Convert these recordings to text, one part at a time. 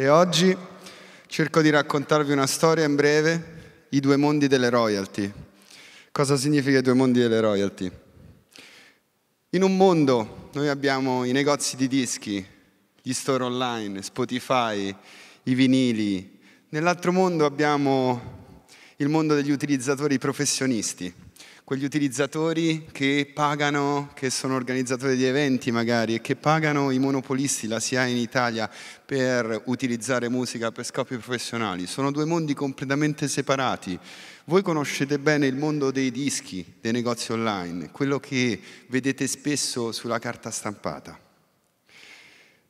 E oggi cerco di raccontarvi una storia in breve, i due mondi delle royalty. Cosa significa i due mondi delle royalty? In un mondo noi abbiamo i negozi di dischi, gli store online, Spotify, i vinili. Nell'altro mondo abbiamo il mondo degli utilizzatori professionisti, quegli utilizzatori che pagano, che sono organizzatori di eventi magari e che pagano i monopolisti, la SIAE in Italia, per utilizzare musica per scopi professionali. Sono due mondi completamente separati. Voi conoscete bene il mondo dei dischi, dei negozi online, quello che vedete spesso sulla carta stampata.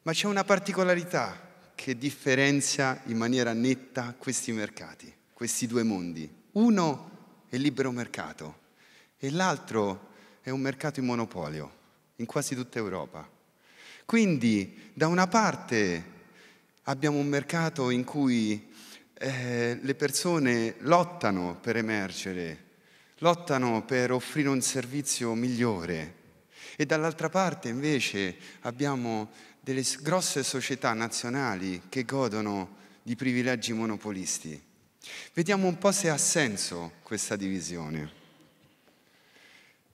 Ma c'è una particolarità che differenzia in maniera netta questi mercati, questi due mondi. Uno è libero mercato e l'altro è un mercato in monopolio, in quasi tutta Europa. Quindi, da una parte, abbiamo un mercato in cui le persone lottano per emergere, lottano per offrire un servizio migliore, e dall'altra parte invece abbiamo delle grosse società nazionali che godono di privilegi monopolisti. Vediamo un po' se ha senso questa divisione.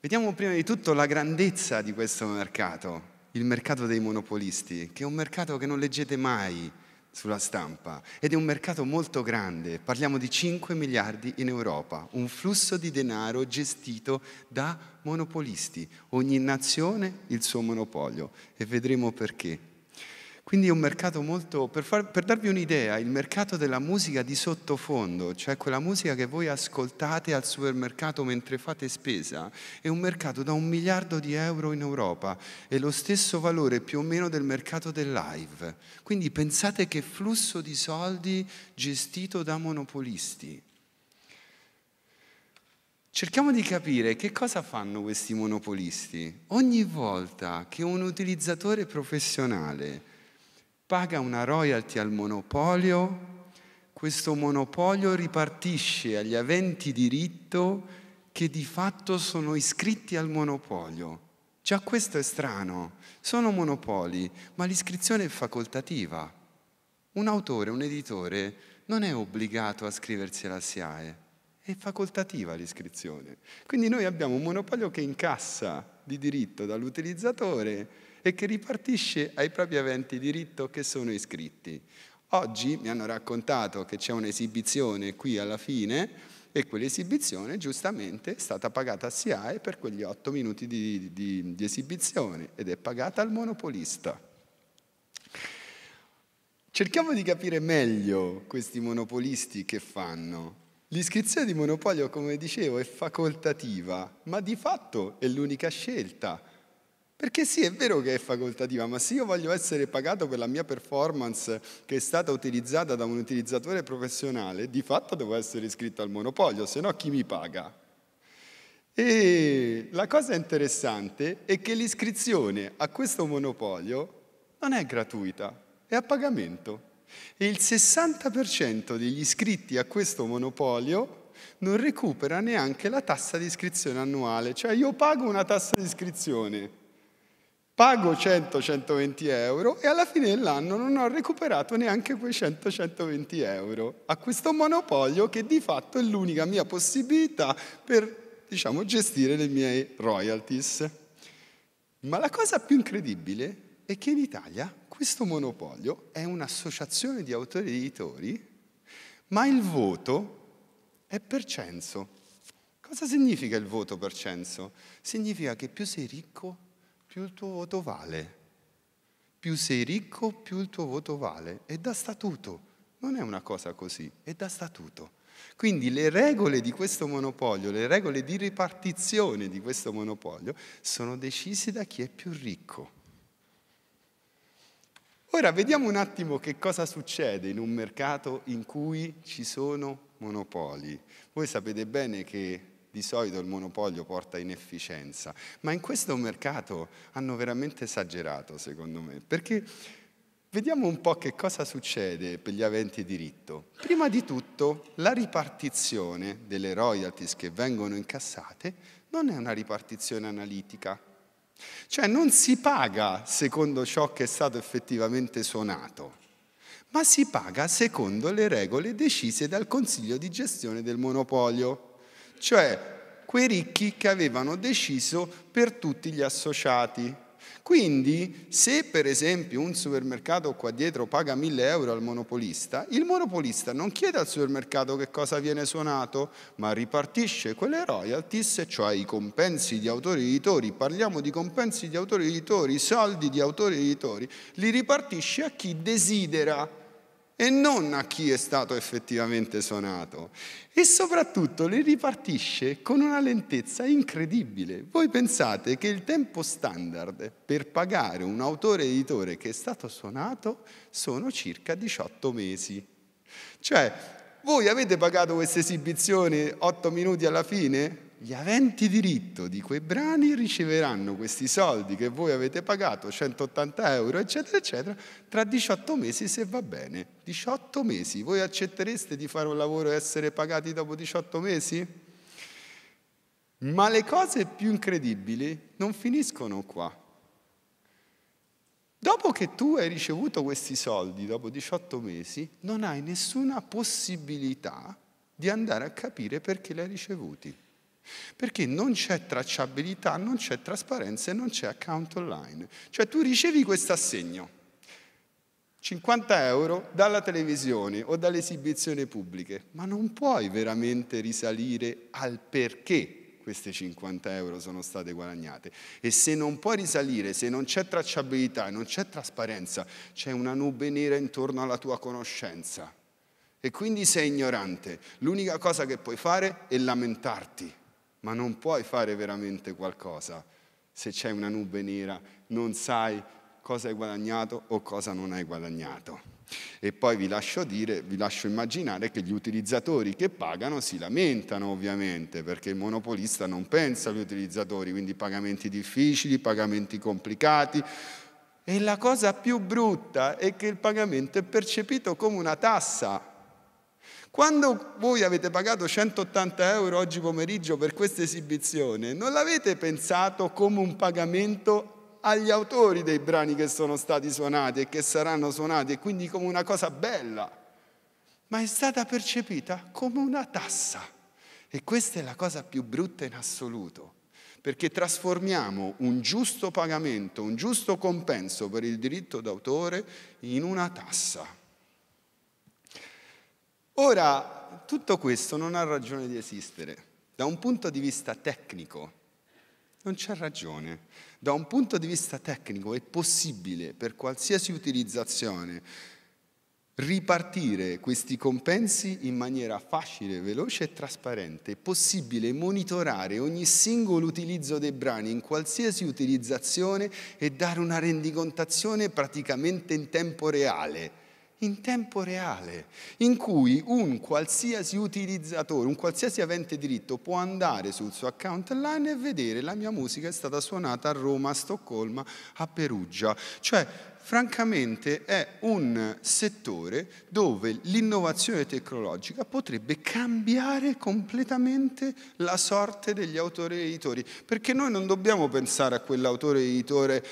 Vediamo prima di tutto la grandezza di questo mercato, il mercato dei monopolisti, che è un mercato che non leggete mai sulla stampa, ed è un mercato molto grande, parliamo di 5 miliardi in Europa, un flusso di denaro gestito da monopolisti, ogni nazione il suo monopolio, e vedremo perché. Quindi è un mercato molto, per darvi un'idea, il mercato della musica di sottofondo, cioè quella musica che voi ascoltate al supermercato mentre fate spesa, è un mercato da 1 miliardo di euro in Europa, è lo stesso valore più o meno del mercato del live. Quindi pensate che flusso di soldi gestito da monopolisti. Cerchiamo di capire che cosa fanno questi monopolisti. Ogni volta che un utilizzatore professionale paga una royalty al monopolio, questo monopolio ripartisce agli aventi diritto che di fatto sono iscritti al monopolio. Già questo è strano, sono monopoli, ma l'iscrizione è facoltativa. Un autore, un editore non è obbligato a iscriversi alla SIAE, è facoltativa l'iscrizione. Quindi noi abbiamo un monopolio che incassa di diritto dall'utilizzatore e che ripartisce ai propri aventi diritto che sono iscritti. Oggi mi hanno raccontato che c'è un'esibizione qui alla fine e quell'esibizione giustamente è stata pagata a SIAE per quegli 8 minuti di esibizione ed è pagata al monopolista. Cerchiamo di capire meglio questi monopolisti che fanno. L'iscrizione di monopolio, come dicevo, è facoltativa, ma di fatto è l'unica scelta. Perché sì, è vero che è facoltativa, ma se io voglio essere pagato per la mia performance che è stata utilizzata da un utilizzatore professionale, di fatto devo essere iscritto al monopolio, se no chi mi paga? E la cosa interessante è che l'iscrizione a questo monopolio non è gratuita, è a pagamento. E il 60% degli iscritti a questo monopolio non recupera neanche la tassa di iscrizione annuale, cioè io pago una tassa di iscrizione. Pago 100-120 euro e alla fine dell'anno non ho recuperato neanche quei 100-120 euro a questo monopolio che di fatto è l'unica mia possibilità per, diciamo, gestire le mie royalties. Ma la cosa più incredibile è che in Italia questo monopolio è un'associazione di autori ed editori, ma il voto è per censo. Cosa significa il voto per censo? Significa che più sei ricco, più il tuo voto vale. Più sei ricco, più il tuo voto vale. È da statuto, non è una cosa così, è da statuto. Quindi le regole di questo monopolio, le regole di ripartizione di questo monopolio sono decise da chi è più ricco. Ora vediamo un attimo che cosa succede in un mercato in cui ci sono monopoli. Voi sapete bene che di solito il monopolio porta inefficienza, ma in questo mercato hanno veramente esagerato, secondo me, perché vediamo un po' che cosa succede per gli aventi diritto. Prima di tutto, la ripartizione delle royalties che vengono incassate non è una ripartizione analitica, cioè non si paga secondo ciò che è stato effettivamente suonato, ma si paga secondo le regole decise dal Consiglio di gestione del monopolio, cioè quei ricchi che avevano deciso per tutti gli associati. Quindi se per esempio un supermercato qua dietro paga 1.000 euro al monopolista, il monopolista non chiede al supermercato che cosa viene suonato, ma ripartisce quelle royalties, cioè i compensi di autori e editori, parliamo di compensi di autori e editori, soldi di autori e editori, li ripartisce a chi desidera e non a chi è stato effettivamente suonato, e soprattutto le ripartisce con una lentezza incredibile. Voi pensate che il tempo standard per pagare un autore editore che è stato suonato sono circa 18 mesi. Cioè, voi avete pagato questa esibizione 8 minuti alla fine? Gli aventi diritto di quei brani riceveranno questi soldi che voi avete pagato, 180 euro, eccetera, eccetera, tra 18 mesi se va bene. 18 mesi, voi accettereste di fare un lavoro e essere pagati dopo 18 mesi? Ma le cose più incredibili non finiscono qua. Dopo che tu hai ricevuto questi soldi, dopo 18 mesi, non hai nessuna possibilità di andare a capire perché li hai ricevuti. Perché non c'è tracciabilità, non c'è trasparenza e non c'è account online. Cioè tu ricevi questo assegno, 50 euro dalla televisione o dalle esibizioni pubbliche, ma non puoi veramente risalire al perché queste 50 euro sono state guadagnate. E se non puoi risalire, se non c'è tracciabilità e non c'è trasparenza, c'è una nube nera intorno alla tua conoscenza. E quindi sei ignorante. L'unica cosa che puoi fare è lamentarti. Ma non puoi fare veramente qualcosa se c'è una nube nera, non sai cosa hai guadagnato o cosa non hai guadagnato. E poi vi lascio immaginare che gli utilizzatori che pagano si lamentano ovviamente, perché il monopolista non pensa agli utilizzatori, quindi pagamenti difficili, pagamenti complicati. E la cosa più brutta è che il pagamento è percepito come una tassa. Quando voi avete pagato 180 euro oggi pomeriggio per questa esibizione, non l'avete pensato come un pagamento agli autori dei brani che sono stati suonati e che saranno suonati, e quindi come una cosa bella, ma è stata percepita come una tassa. E questa è la cosa più brutta in assoluto, perché trasformiamo un giusto pagamento, un giusto compenso per il diritto d'autore in una tassa. Ora, tutto questo non ha ragione di esistere. Da un punto di vista tecnico non c'è ragione. Da un punto di vista tecnico è possibile per qualsiasi utilizzazione ripartire questi compensi in maniera facile, veloce e trasparente. È possibile monitorare ogni singolo utilizzo dei brani in qualsiasi utilizzazione e dare una rendicontazione praticamente in tempo reale. In tempo reale, in cui un qualsiasi utilizzatore, un qualsiasi avente diritto può andare sul suo account online e vedere: la mia musica è stata suonata a Roma, a Stoccolma, a Perugia. Cioè, francamente, è un settore dove l'innovazione tecnologica potrebbe cambiare completamente la sorte degli autori e editori, perché noi non dobbiamo pensare a quell'autore e editore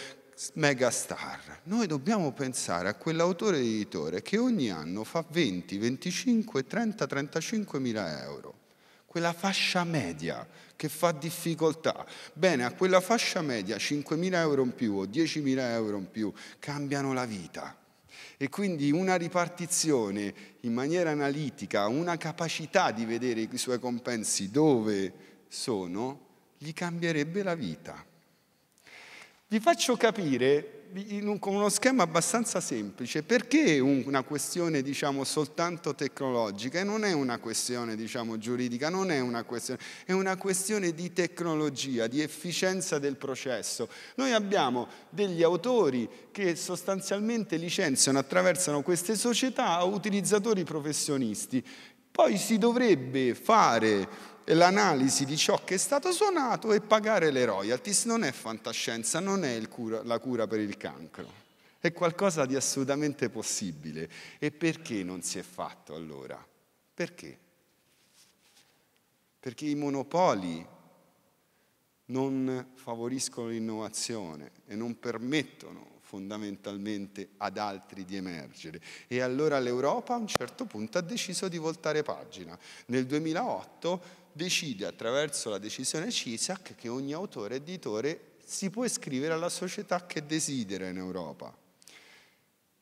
megastar, noi dobbiamo pensare a quell'autore editore che ogni anno fa 20, 25, 30, 35 mila euro, quella fascia media che fa difficoltà. Bene, a quella fascia media 5.000 euro in più o 10.000 euro in più cambiano la vita. E quindi una ripartizione in maniera analitica, una capacità di vedere i suoi compensi dove sono, gli cambierebbe la vita. Vi faccio capire, con uno schema abbastanza semplice, perché è una questione, diciamo, soltanto tecnologica, e non è una questione, diciamo, giuridica, non è una questione, è una questione di tecnologia, di efficienza del processo. Noi abbiamo degli autori che sostanzialmente licenziano, attraversano queste società, a utilizzatori professionisti. Poi si dovrebbe fare l'analisi di ciò che è stato suonato e pagare le royalties. Non è fantascienza, non è la cura per il cancro, è qualcosa di assolutamente possibile. E perché non si è fatto allora? Perché? Perché i monopoli non favoriscono l'innovazione e non permettono fondamentalmente ad altri di emergere. E allora l'Europa a un certo punto ha deciso di voltare pagina. Nel 2008 decide attraverso la decisione CISAC che ogni autore e editore si può iscrivere alla società che desidera in Europa.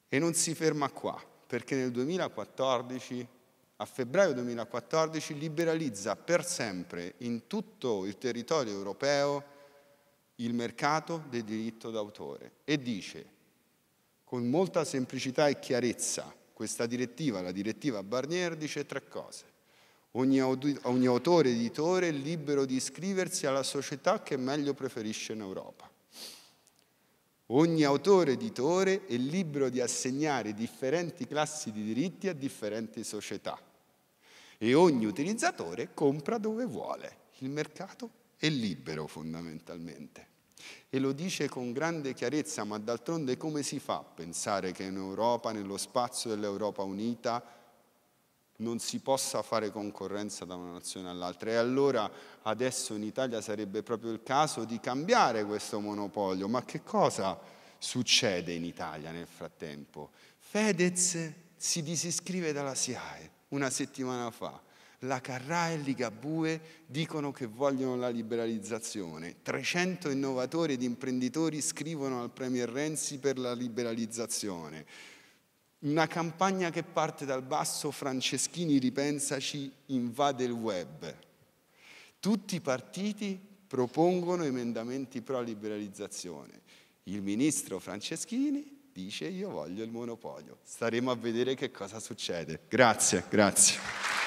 E non si ferma qua, perché nel 2014, a febbraio 2014, liberalizza per sempre in tutto il territorio europeo il mercato del diritto d'autore e dice con molta semplicità e chiarezza, questa direttiva, la direttiva Barnier, dice tre cose. Ogni autore, editore è libero di iscriversi alla società che meglio preferisce in Europa. Ogni autore, editore è libero di assegnare differenti classi di diritti a differenti società. E ogni utilizzatore compra dove vuole. Il mercato è libero fondamentalmente. E lo dice con grande chiarezza, ma d'altronde come si fa a pensare che in Europa, nello spazio dell'Europa unita, non si possa fare concorrenza da una nazione all'altra? E allora adesso in Italia sarebbe proprio il caso di cambiare questo monopolio. Ma che cosa succede in Italia nel frattempo? Fedez si disiscrive dalla SIAE una settimana fa. La Carrà e Ligabue dicono che vogliono la liberalizzazione. 300 innovatori ed imprenditori scrivono al Premier Renzi per la liberalizzazione. Una campagna che parte dal basso, Franceschini ripensaci, invade il web. Tutti i partiti propongono emendamenti pro liberalizzazione. Il ministro Franceschini dice io voglio il monopolio. Staremo a vedere che cosa succede. Grazie, grazie.